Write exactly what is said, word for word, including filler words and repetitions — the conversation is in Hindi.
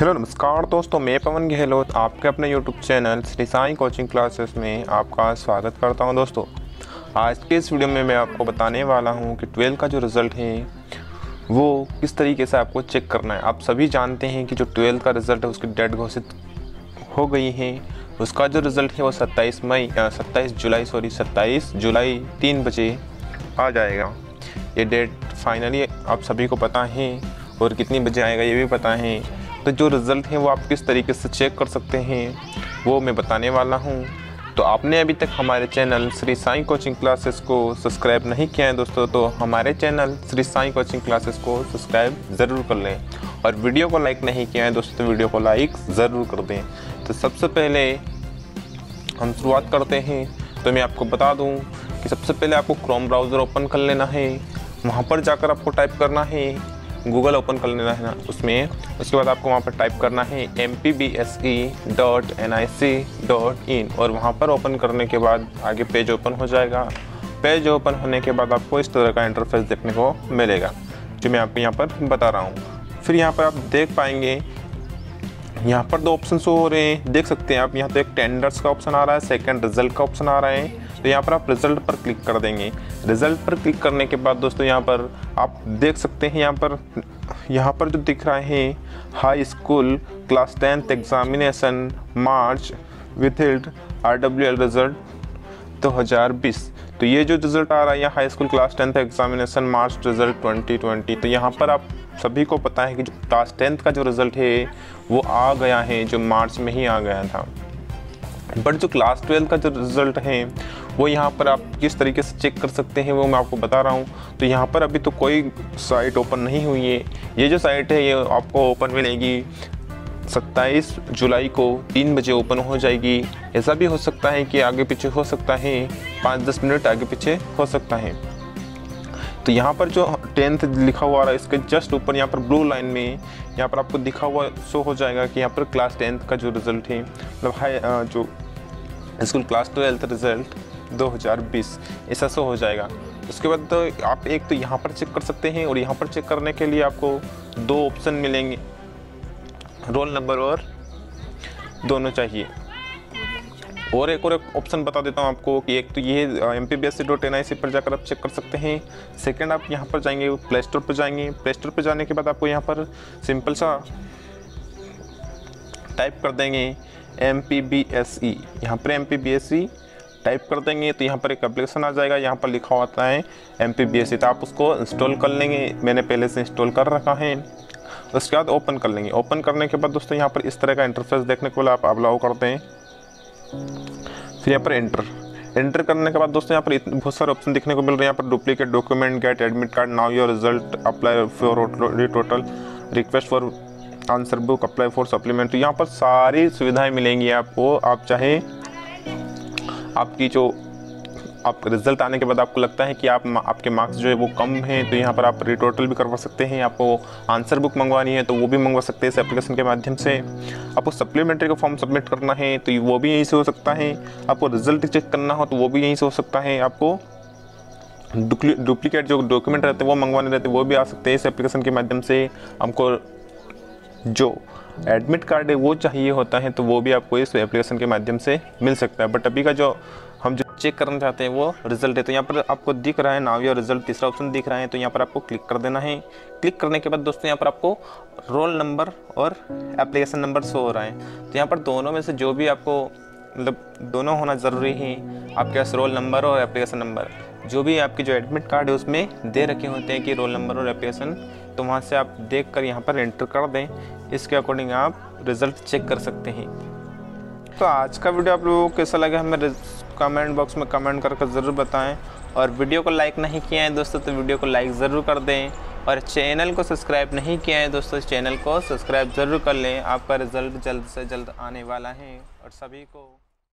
हेलो नमस्कार दोस्तों, मैं पवन गहलोत आपके अपने YouTube channel Shri Sai coaching classes में आपका स्वागत करता हूं। दोस्तों आज के इस वीडियो में मैं आपको बताने वाला हूं कि ट्वेल्थ का जो रिज़ल्ट है वो किस तरीके से आपको चेक करना है। आप सभी जानते हैं कि जो ट्वेल्थ का रिज़ल्ट है उसकी डेट घोषित हो गई है। उसका जो रिज़ल्ट है वो सत्ताईस मई सत्ताईस जुलाई सॉरी सत्ताईस जुलाई तीन बजे आ जाएगा। ये डेट फाइनली आप सभी को पता है और कितनी बजे आएगा ये भी पता है। तो जो रिज़ल्ट है वो आप किस तरीके से चेक कर सकते हैं वो मैं बताने वाला हूँ। तो आपने अभी तक हमारे channel Shri Sai coaching classes को सब्सक्राइब नहीं किया है दोस्तों, तो हमारे channel Shri Sai coaching classes को सब्सक्राइब ज़रूर कर लें। और वीडियो को लाइक नहीं किया है दोस्तों तो वीडियो को लाइक ज़रूर कर दें। तो सबसे पहले हम शुरुआत करते हैं। तो मैं आपको बता दूँ कि सबसे पहले आपको क्रोम ब्राउज़र ओपन कर लेना है। वहाँ पर जाकर आपको टाइप करना है, गूगल ओपन कर लेना है ना उसमें। उसके बाद आपको वहाँ पर टाइप करना है M P B S E dot N I C dot in और वहाँ पर ओपन करने के बाद आगे पेज ओपन हो जाएगा। पेज ओपन होने के बाद आपको इस तरह का इंटरफेस देखने को मिलेगा जो मैं आपको यहाँ पर बता रहा हूँ। फिर यहाँ पर आप देख पाएंगे यहाँ पर दो ऑप्शन शो हो रहे हैं, देख सकते हैं आप। यहाँ तो एक टेंडर्स का ऑप्शन आ रहा है, सेकंड रिजल्ट का ऑप्शन आ रहा है। तो यहाँ पर आप रिज़ल्ट पर क्लिक कर देंगे। रिज़ल्ट पर क्लिक करने के बाद दोस्तों यहाँ पर आप देख सकते हैं, यहाँ पर यहाँ पर जो दिख रहा है high school class tenth examination March withheld R W L result दो हज़ार बीस। तो ये जो रिज़ल्ट आ रहा है high school class tenth examination March result twenty twenty. तो यहाँ पर आप सभी को पता है कि जो क्लास टेंथ का जो रिज़ल्ट है वो आ गया है, जो मार्च में ही आ गया था। बट जो क्लास ट्वेल्थ का जो रिज़ल्ट है वो यहाँ पर आप किस तरीके से चेक कर सकते हैं वो मैं आपको बता रहा हूँ। तो यहाँ पर अभी तो कोई साइट ओपन नहीं हुई है। ये जो साइट है ये आपको ओपन मिलेगी सत्ताईस जुलाई को तीन बजे ओपन हो जाएगी। ऐसा भी हो सकता है कि आगे पीछे हो सकता है, पाँच दस मिनट आगे पीछे हो सकता है। तो यहाँ पर जो टेंथ लिखा हुआ आ रहा है इसके जस्ट ऊपर यहाँ पर ब्लू लाइन में यहाँ पर आपको दिखा हुआ शो हो जाएगा कि यहाँ पर क्लास टेंथ का जो रिज़ल्ट है मतलब हाई जो स्कूल क्लास ट्वेल्थ रिज़ल्ट दो हज़ार बीस ऐसा शो हो जाएगा। उसके बाद तो आप एक तो यहाँ पर चेक कर सकते हैं और यहाँ पर चेक करने के लिए आपको दो ऑप्शन मिलेंगे, रोल नंबर और दोनों चाहिए। और एक और एक ऑप्शन बता देता हूं आपको कि एक तो ये M P B S E dot N I C पर जाकर आप चेक कर सकते हैं। सेकंड आप यहां पर जाएंगे प्ले स्टोर पर जाएंगे। प्ले स्टोर पर जाने के बाद आपको यहां पर सिंपल सा टाइप कर देंगे M P B S E, यहां पर M P B S E type कर देंगे। तो यहाँ पर एक एप्लीकेशन आ जाएगा, यहाँ पर लिखा होता है M P B S E. तो आप उसको इंस्टॉल कर लेंगे, मैंने पहले से इंस्टॉल कर रखा है। उसके बाद ओपन कर लेंगे। ओपन करने के बाद दोस्तों यहाँ पर इस तरह का इंटरफेस देखने को मिला, आप अलाउ करते हैं। फिर यहाँ पर एंटर एंटर करने के बाद दोस्तों यहाँ पर बहुत सारे ऑप्शन दिखने को मिल रहे हैं। यहाँ पर duplicate document, get admit card, now your result, apply for retotal, request for answer book, apply for supplement. यहाँ पर सारी सुविधाएं मिलेंगी आपको। आप चाहे आपकी जो आप रिज़ल्ट आने के बाद आपको लगता है कि आप आपके मार्क्स जो है वो कम हैं तो यहाँ पर आप रिटोटल भी करवा सकते हैं। आपको आंसर बुक मंगवानी है तो वो भी मंगवा सकते हैं इस एप्लीकेशन के माध्यम से। आपको सप्लीमेंट्री का फॉर्म सबमिट करना है तो वो भी यहीं से हो सकता है। आपको रिज़ल्ट चेक करना हो तो वो भी यहीं से हो सकता है। आपको डुप्लीकेट जो डॉक्यूमेंट रहते हैं वो मंगवाने रहते हैं वो भी आ सकते हैं इस एप्लीकेशन के माध्यम से। आपको जो एडमिट कार्ड है वो चाहिए होता है तो वो भी आपको इस एप्लीकेशन के माध्यम से मिल सकता है। बट अभी का जो हम जो चेक करना चाहते हैं वो रिज़ल्ट है। तो यहाँ पर आपको दिख रहा है नाउ योर रिज़ल्ट, तीसरा ऑप्शन दिख रहा है। तो यहाँ पर आपको क्लिक कर देना है। क्लिक करने के बाद दोस्तों यहाँ पर आपको रोल नंबर और एप्लीकेशन नंबर शो हो रहा है। तो यहाँ पर दोनों में से जो भी आपको मतलब दोनों होना ज़रूरी है, आपके पास रोल नंबर और एप्लीकेशन नंबर जो भी आपके जो एडमिट कार्ड है उसमें दे रखे होते हैं कि रोल नंबर और एप्लीकेशन। तो वहाँ से आप देख कर यहाँ पर एंटर कर दें, इसके अकॉर्डिंग आप रिज़ल्ट चेक कर सकते हैं। तो आज का वीडियो आप लोगों को कैसा लगा हमें कमेंट बॉक्स में कमेंट करके ज़रूर बताएं। और वीडियो को लाइक नहीं किया है दोस्तों तो वीडियो को लाइक ज़रूर कर दें। और चैनल को सब्सक्राइब नहीं किया है दोस्तों, चैनल को सब्सक्राइब ज़रूर कर लें। आपका रिज़ल्ट जल्द से जल्द आने वाला है और सभी को